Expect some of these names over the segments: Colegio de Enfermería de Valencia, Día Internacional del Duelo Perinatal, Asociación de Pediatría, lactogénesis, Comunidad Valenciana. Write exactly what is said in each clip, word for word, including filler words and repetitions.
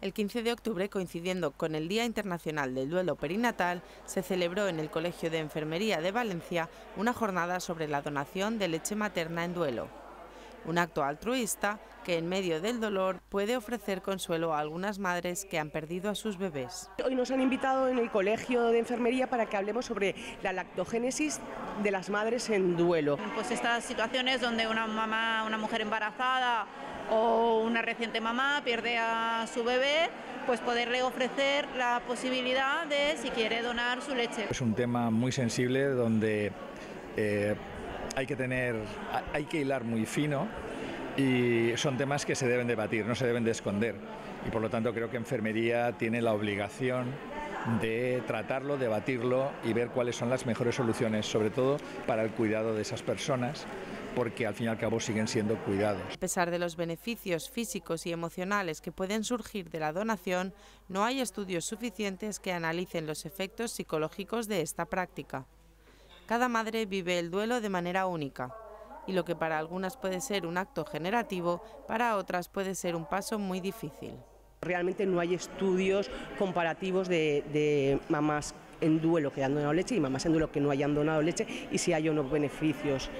El quince de octubre, coincidiendo con el Día Internacional del Duelo Perinatal, se celebró en el Colegio de Enfermería de Valencia una jornada sobre la donación de leche materna en duelo. Un acto altruista que en medio del dolor puede ofrecer consuelo a algunas madres que han perdido a sus bebés. Hoy nos han invitado en el Colegio de Enfermería para que hablemos sobre la lactogénesis de las madres en duelo. Pues estas situaciones donde una mamá, una mujer embarazada o una reciente mamá pierde a su bebé, pues poderle ofrecer la posibilidad de, si quiere, donar su leche. Es un tema muy sensible donde eh, hay que tener, hay que hilar muy fino, y son temas que se deben debatir, no se deben de esconder, y por lo tanto creo que enfermería tiene la obligación de tratarlo, debatirlo y ver cuáles son las mejores soluciones, sobre todo para el cuidado de esas personas, porque al fin y al cabo siguen siendo cuidados. A pesar de los beneficios físicos y emocionales que pueden surgir de la donación, no hay estudios suficientes que analicen los efectos psicológicos de esta práctica. Cada madre vive el duelo de manera única, y lo que para algunas puede ser un acto generativo, para otras puede ser un paso muy difícil. Realmente no hay estudios comparativos de, de mamás en duelo que han donado leche y mamás en duelo que no hayan donado leche, y si hay unos beneficios.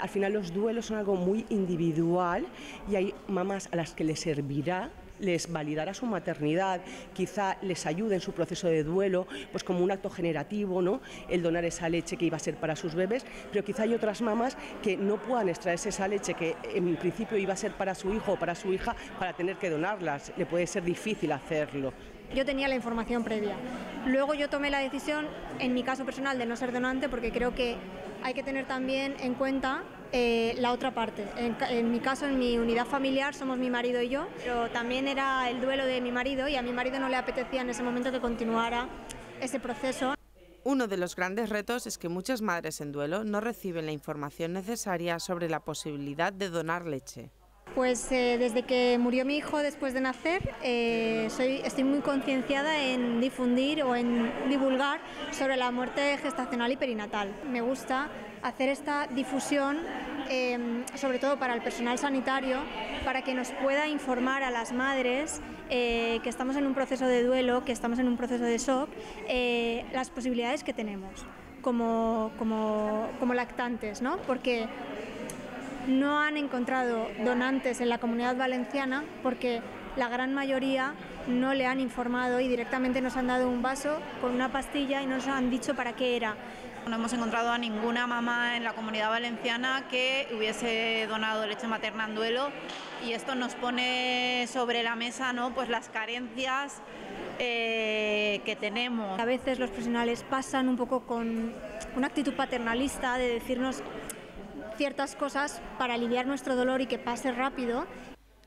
Al final los duelos son algo muy individual, y hay mamás a las que les servirá, les validará su maternidad, quizá les ayude en su proceso de duelo, pues como un acto generativo, ¿no?, el donar esa leche que iba a ser para sus bebés, pero quizá hay otras mamás que no puedan extraerse esa leche que en principio iba a ser para su hijo o para su hija, para tener que donarlas, le puede ser difícil hacerlo. Yo tenía la información previa, luego yo tomé la decisión, en mi caso personal, de no ser donante, porque creo que hay que tener también en cuenta eh, la otra parte. En, en mi caso, en mi unidad familiar, somos mi marido y yo, pero también era el duelo de mi marido, y a mi marido no le apetecía en ese momento que continuara ese proceso. Uno de los grandes retos es que muchas madres en duelo no reciben la información necesaria sobre la posibilidad de donar leche. Pues eh, desde que murió mi hijo después de nacer, eh, soy, estoy muy concienciada en difundir o en divulgar sobre la muerte gestacional y perinatal. Me gusta hacer esta difusión, eh, sobre todo para el personal sanitario, para que nos pueda informar a las madres eh, que estamos en un proceso de duelo, que estamos en un proceso de shock, eh, las posibilidades que tenemos como, como, como lactantes, ¿no? Porque no han encontrado donantes en la Comunidad Valenciana porque la gran mayoría no le han informado y directamente nos han dado un vaso con una pastilla y no nos han dicho para qué era. No hemos encontrado a ninguna mamá en la Comunidad Valenciana que hubiese donado leche materna en duelo, y esto nos pone sobre la mesa, ¿no?, pues las carencias eh, que tenemos. A veces los profesionales pasan un poco con una actitud paternalista de decirnos ciertas cosas para aliviar nuestro dolor y que pase rápido.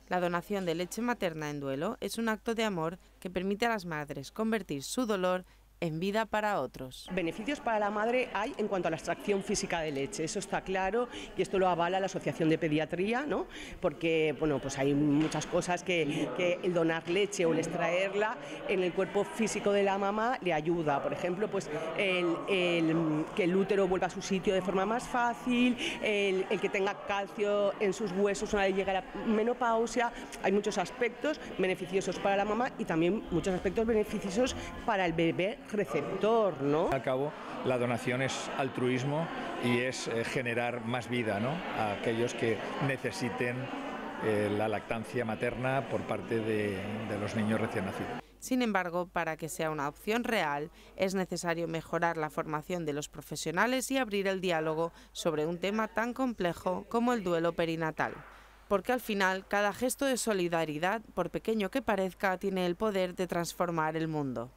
La donación de leche materna en duelo es un acto de amor que permite a las madres convertir su dolor en vida para otros. Beneficios para la madre hay en cuanto a la extracción física de leche, eso está claro, y esto lo avala la Asociación de Pediatría, ¿no?, porque bueno, pues hay muchas cosas que, que el donar leche o el extraerla en el cuerpo físico de la mamá le ayuda. Por ejemplo, pues el, el, que el útero vuelva a su sitio de forma más fácil, el, el que tenga calcio en sus huesos una vez llega la menopausia. Hay muchos aspectos beneficiosos para la mamá y también muchos aspectos beneficiosos para el bebé receptor, ¿no? Al cabo, la donación es altruismo y es eh, generar más vida, ¿no?, a aquellos que necesiten eh, la lactancia materna por parte de, de los niños recién nacidos. Sin embargo, para que sea una opción real, es necesario mejorar la formación de los profesionales y abrir el diálogo sobre un tema tan complejo como el duelo perinatal. Porque al final, cada gesto de solidaridad, por pequeño que parezca, tiene el poder de transformar el mundo.